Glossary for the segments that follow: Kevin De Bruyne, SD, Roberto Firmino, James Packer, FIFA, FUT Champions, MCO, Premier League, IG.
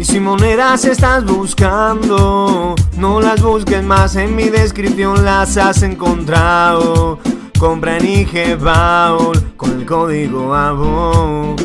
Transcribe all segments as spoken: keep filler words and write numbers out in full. Y si monedas estás buscando, no las busques más, en mi descripción las has encontrado. Compra en I G Baúl con el código A B O,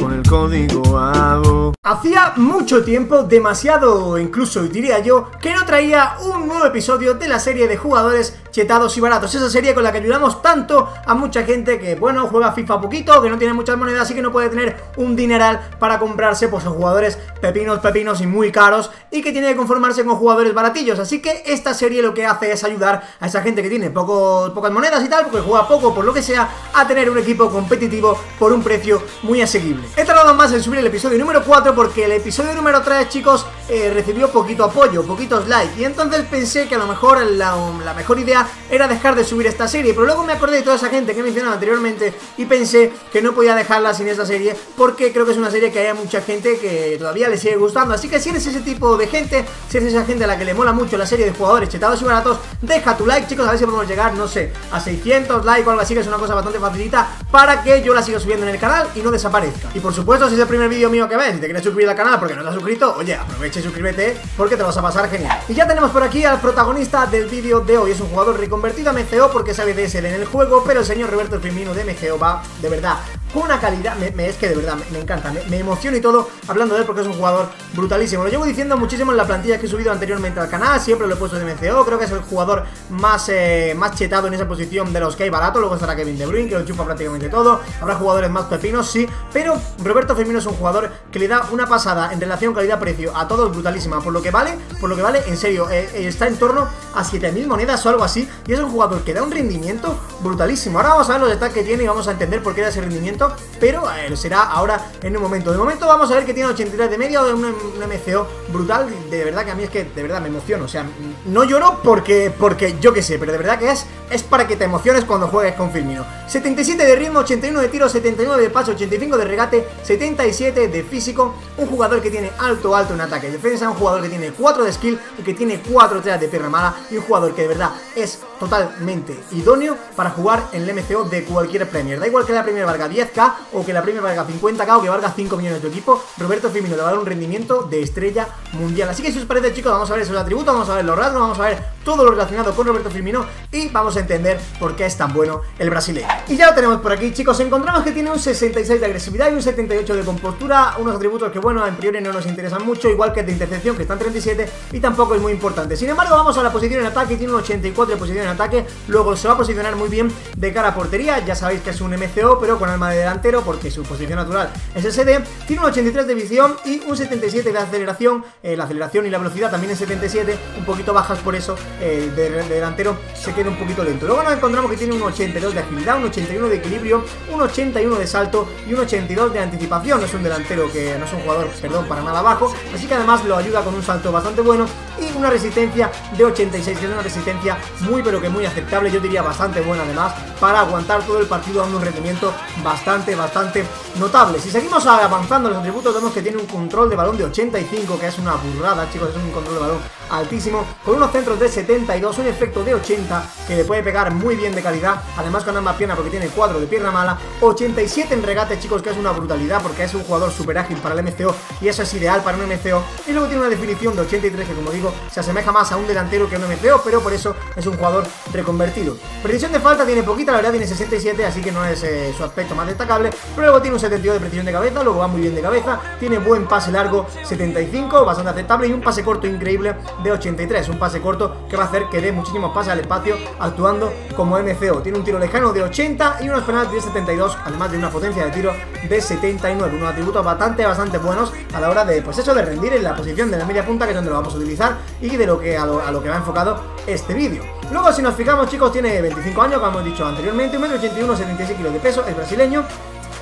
con el código A B O. Hacía mucho tiempo, demasiado incluso diría yo, que no traía un nuevo episodio de la serie de jugadores chetados y baratos. Esa serie con la que ayudamos tanto a mucha gente que, bueno, juega FIFA poquito, que no tiene muchas monedas y que no puede tener un dineral para comprarse, pues, los jugadores pepinos, pepinos y muy caros, y que tiene que conformarse con jugadores baratillos. Así que esta serie lo que hace es ayudar a esa gente que tiene poco, pocas monedas y tal, porque juega poco, por lo que sea, a tener un equipo competitivo por un precio muy asequible. He tardado más en subir el episodio número cuatro porque el episodio número tres, chicos, eh, recibió poquito apoyo, poquitos likes, y entonces pensé que a lo mejor la, la mejor idea era dejar de subir esta serie, pero luego me acordé de toda esa gente que mencionaba anteriormente y pensé que no podía dejarla sin esta serie, porque creo que es una serie que hay mucha gente que todavía le sigue gustando. Así que si eres ese tipo de gente, si eres esa gente a la que le mola mucho la serie de jugadores chetados y baratos, deja tu like, chicos, a ver si podemos llegar, no sé, a seiscientos likes o algo así, que es una cosa bastante facilita para que yo la siga subiendo en el canal y no desaparezca. Y por supuesto, si es el primer vídeo mío que ves y te quieres suscribir al canal porque no te has suscrito, oye, aprovecha y suscríbete porque te vas a pasar genial. Y ya tenemos por aquí al protagonista del vídeo de hoy. Es un jugador reconvertido a M C O porque sabe de ese en el juego, pero el señor Roberto Firmino de M C O va, de verdad, con una calidad, me, me, es que de verdad me, me encanta, me, me emociono y todo hablando de él porque es un jugador brutalísimo. Lo llevo diciendo muchísimo en la plantilla que he subido anteriormente al canal, siempre lo he puesto de M C O, creo que es el jugador más, eh, más chetado en esa posición de los que hay barato. Luego estará Kevin De Bruyne, que lo chupa prácticamente todo, habrá jugadores más pepinos, sí, pero Roberto Firmino es un jugador que le da una pasada en relación calidad-precio a todos brutalísima, por lo que vale, por lo que vale, en serio, eh, está en torno a siete mil monedas o algo así, y es un jugador que da un rendimiento brutalísimo. Ahora vamos a ver los stats que tiene y vamos a entender por qué da ese rendimiento, pero eh, será ahora en un momento. De momento vamos a ver que tiene ochenta y tres de media, o de un, un M C O brutal. De verdad que a mí es que de verdad me emociono, o sea, no lloro porque, porque yo qué sé, pero de verdad que es, es para que te emociones cuando juegues con Firmino. setenta y siete de ritmo, ochenta y uno de tiro, setenta y nueve de pase, ochenta y cinco de regate, setenta y siete de físico, un jugador que tiene alto, alto en ataque y defensa, un jugador que tiene cuatro de skill y que tiene cuatro tiras de pierna mala, y un jugador que de verdad es totalmente idóneo para jugar en el M C O de cualquier Premier. Da igual que la Premier valga diez K o que la Premier valga cincuenta K o que valga cinco millones de equipo, Roberto Firmino le va a dar un rendimiento de estrella mundial. Así que si os parece, chicos, vamos a ver esos atributos, vamos a ver los rasgos, vamos a ver todo lo relacionado con Roberto Firmino y vamos a entender por qué es tan bueno el brasileño. Y ya lo tenemos por aquí, chicos, encontramos que tiene un sesenta y seis de agresividad y un setenta y ocho de compostura, unos atributos que, bueno, en priori no nos interesan mucho, igual que de intercepción, que está en treinta y siete y tampoco es muy importante. Sin embargo, vamos a la posición en ataque, tiene un ochenta y cuatro de posición en ataque, luego se va a posicionar muy bien de cara a portería, ya sabéis que es un M C O pero con alma de delantero porque su posición natural es S D, tiene un ochenta y tres de visión y un setenta y siete de aceleración, eh, la aceleración y la velocidad también es setenta y siete, un poquito bajas por eso, eh, de, de delantero se queda un poquito lento. Luego nos encontramos que tiene un ochenta y dos de agilidad, un ochenta y uno de equilibrio, un ochenta y uno de salto y un ochenta y dos de anticipación, no es un delantero que, no es un jugador, perdón, para nada bajo, así que además lo ayuda con un salto bastante bueno y una resistencia de ochenta y seis, que es una resistencia muy pero que muy aceptable, yo diría bastante buena además, para aguantar todo el partido dando un rendimiento bastante, bastante notable. Si seguimos avanzando en los atributos, vemos que tiene un control de balón de ochenta y cinco, que es una burrada, chicos, es un control de balón altísimo, con unos centros de setenta y dos, un efecto de ochenta, que le puede pegar muy bien de calidad, además con ambas piernas porque tiene cuatro de pierna mala, ochenta y siete en regate, chicos, que es una brutalidad porque es un jugador super ágil para el M C O y eso es ideal para un M C O, y luego tiene una definición de ochenta y tres que, como digo, se asemeja más a un delantero que a un M C O, pero por eso es un jugador reconvertido. Precisión de falta tiene poquita, la verdad, tiene sesenta y siete, así que no es eh, su aspecto más destacable, pero luego tiene un setenta y dos de precisión de cabeza, luego va muy bien de cabeza, tiene buen pase largo, setenta y cinco, bastante aceptable, y un pase corto increíble de ochenta y tres, un pase corto que va a hacer que dé muchísimos pases al espacio actuando como M C O. Tiene un tiro lejano de ochenta y unos penaltis de setenta y dos, además de una potencia de tiro de setenta y nueve, unos atributos bastante, bastante buenos a la hora de, pues eso, de rendir en la posición de la media punta, que es donde lo vamos a utilizar y de lo que a lo, a lo que va enfocado este vídeo. Luego, si nos fijamos, chicos, tiene veinticinco años, como hemos dicho anteriormente, uno ochenta y uno, setenta y seis kilos de peso, es brasileño.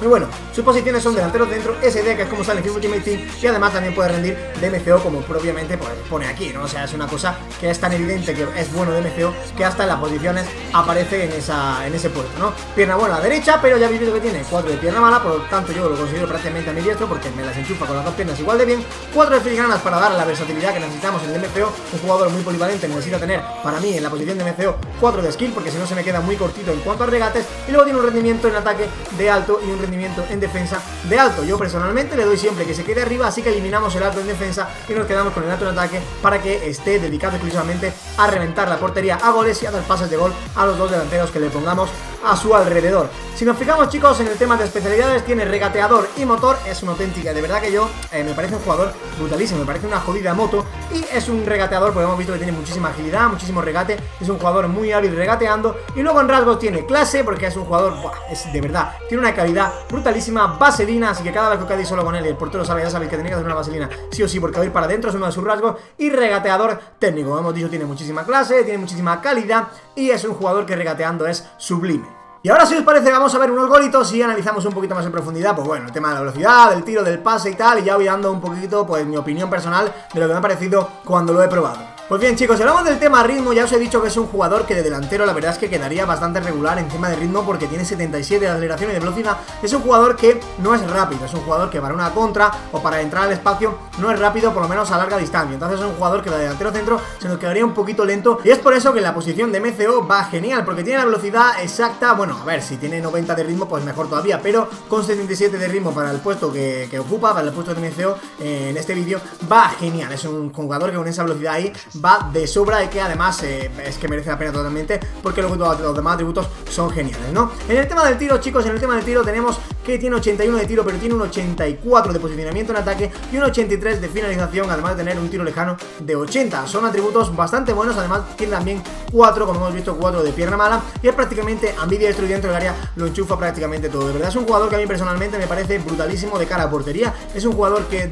Y bueno, sus posiciones son delanteros dentro, S D, que es como sale en FIFA Ultimate Team, y además también puede rendir de M C O, como propiamente pues pone aquí, ¿no? O sea, es una cosa que es tan evidente que es bueno de M C O que hasta en las posiciones aparece en, esa, en ese puesto, ¿no? Pierna buena a la derecha, pero ya habéis visto que tiene cuatro de pierna mala, por lo tanto yo lo considero prácticamente a mi diestro porque me las enchufa con las dos piernas igual de bien. cuatro de filigranas para dar la versatilidad que necesitamos en el M C O, un jugador muy polivalente necesita tener, para mí, en la posición de M C O, cuatro de skill, porque si no se me queda muy cortito en cuanto a regates, y luego tiene un rendimiento en ataque de alto y un rendimiento rendimiento en defensa de alto. Yo personalmente le doy siempre que se quede arriba, así que eliminamos el alto en defensa y nos quedamos con el alto en ataque para que esté dedicado exclusivamente a reventar la portería a goles y a dar pases de gol a los dos delanteros que le pongamos a su alrededor. Si nos fijamos, chicos, en el tema de especialidades, tiene regateador y motor. Es una auténtica, de verdad que yo eh, me parece un jugador brutalísimo, me parece una jodida moto. Y es un regateador porque hemos visto que tiene muchísima agilidad, muchísimo regate, es un jugador muy hábil regateando. Y luego en rasgos tiene clase porque es un jugador, buah, es de verdad, tiene una calidad brutalísima, vaselina, así que cada vez que cae solo con él, el portero sabe, ya sabéis que tenía que hacer una vaselina sí o sí porque va a ir para adentro, es uno de sus rasgos. Y regateador técnico, hemos dicho, tiene muchísima clase, tiene muchísima calidad y es un jugador que regateando es sublime. Y ahora, si os parece, vamos a ver unos golitos y analizamos un poquito más en profundidad, pues bueno, el tema de la velocidad, del tiro, del pase y tal, y ya voy dando un poquito, pues, mi opinión personal de lo que me ha parecido cuando lo he probado. Pues bien, chicos, si hablamos del tema ritmo, ya os he dicho que es un jugador que de delantero la verdad es que quedaría bastante regular en tema de ritmo porque tiene setenta y siete de aceleración y de velocidad. Es un jugador que no es rápido, es un jugador que para una contra o para entrar al espacio no es rápido, por lo menos a larga distancia. Entonces es un jugador que de delantero centro se nos quedaría un poquito lento y es por eso que en la posición de M C O va genial porque tiene la velocidad exacta. Bueno, a ver, si tiene noventa de ritmo pues mejor todavía, pero con setenta y siete de ritmo para el puesto que, que ocupa, para el puesto de M C O eh, en este vídeo, va genial. Es un jugador que con esa velocidad ahí va de sobra y que además eh, es que merece la pena totalmente porque luego todos los demás atributos son geniales, ¿no? En el tema del tiro, chicos, en el tema del tiro tenemos que tiene ochenta y uno de tiro, pero tiene un ochenta y cuatro de posicionamiento en ataque y un ochenta y tres de finalización, además de tener un tiro lejano de ochenta. Son atributos bastante buenos, además tiene también cuatro, como hemos visto, cuatro de pierna mala y es prácticamente ambidiestro y dentro del área lo enchufa prácticamente todo. De verdad es un jugador que a mí personalmente me parece brutalísimo de cara a portería, es un jugador que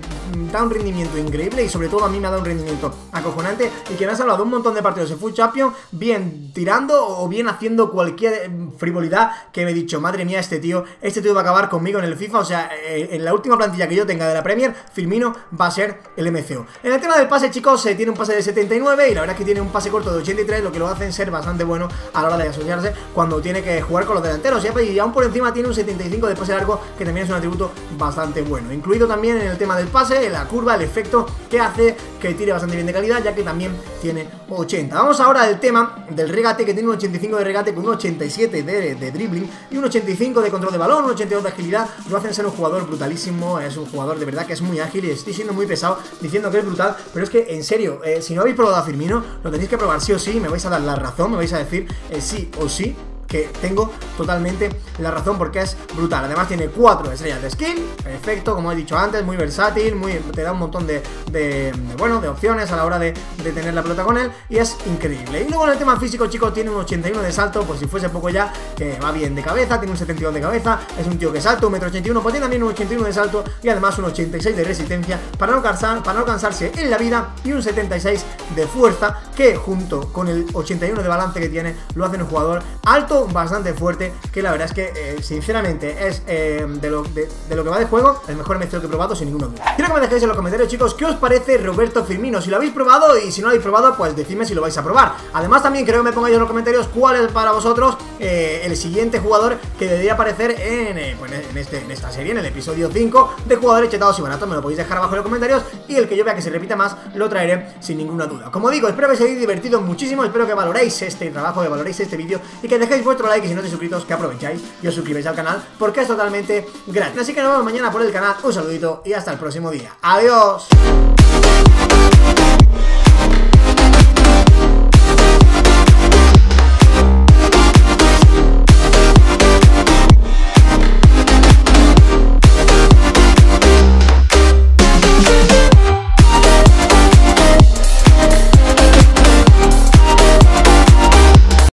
da un rendimiento increíble y sobre todo a mí me ha dado un rendimiento acojonante y que me has hablado un montón de partidos en FUT Champions, bien tirando o bien haciendo cualquier frivolidad que me he dicho, madre mía, este tío, este tío va a acabar conmigo en el FIFA. O sea, en la última plantilla que yo tenga de la Premier, Firmino va a ser el M C O. En el tema del pase, chicos, se tiene un pase de setenta y nueve y la verdad es que tiene un pase corto de ochenta y tres, lo que lo hacen ser bastante bueno a la hora de asociarse cuando tiene que jugar con los delanteros. Y aún por encima tiene un setenta y cinco de pase largo, que también es un atributo bastante bueno. Incluido también en el tema del pase, la curva, el efecto que hace que tire bastante bien de calidad, ya que también tiene ochenta. Vamos ahora al tema del regate, que tiene un ochenta y cinco de regate con un ochenta y siete de, de dribbling y un ochenta y cinco de control de balón, un ochenta y dos de agilidad. Lo hacen ser un jugador brutalísimo, es un jugador de verdad que es muy ágil y estoy siendo muy pesado diciendo que es brutal, pero es que en serio, eh, si no habéis probado a Firmino, lo tenéis que probar sí o sí, me vais a dar la razón, me vais a decir eh, sí o sí que tengo totalmente la razón porque es brutal. Además tiene cuatro estrellas de skill, perfecto, como he dicho antes, muy versátil, muy, te da un montón de, de, de bueno, de opciones a la hora de, de tener la pelota con él y es increíble. Y luego en el tema físico, chicos, tiene un ochenta y uno de salto, por si fuese poco ya, que va bien de cabeza, tiene un setenta y dos de cabeza, es un tío que salta, un metro ochenta y uno, pues tiene también un ochenta y uno de salto y además un ochenta y seis de resistencia para no, cansar, para no cansarse en la vida y un setenta y seis de fuerza que junto con el ochenta y uno de balance que tiene lo hace un jugador alto, bastante fuerte, que la verdad es que eh, sinceramente es eh, de, lo, de, de lo que va de juego, el mejor M C O que he probado sin ninguna duda. Quiero que me dejéis en los comentarios, chicos, qué os parece Roberto Firmino, si lo habéis probado, y si no lo habéis probado, pues decidme si lo vais a probar. Además también creo que me pongáis en los comentarios cuál es para vosotros eh, el siguiente jugador que debería aparecer en, eh, pues en, este, en esta serie, en el episodio cinco de jugadores chetados y baratos. Me lo podéis dejar abajo en los comentarios y el que yo vea que se repita más lo traeré sin ninguna duda. Como digo, espero que os hayáis divertido muchísimo, espero que valoréis este trabajo, que valoréis este vídeo y que dejéis vuestro like, y si no estáis suscritos, que aprovecháis y os suscribáis al canal porque es totalmente gratis. Así que nos vemos mañana por el canal, un saludito y hasta el próximo día. ¡Adiós!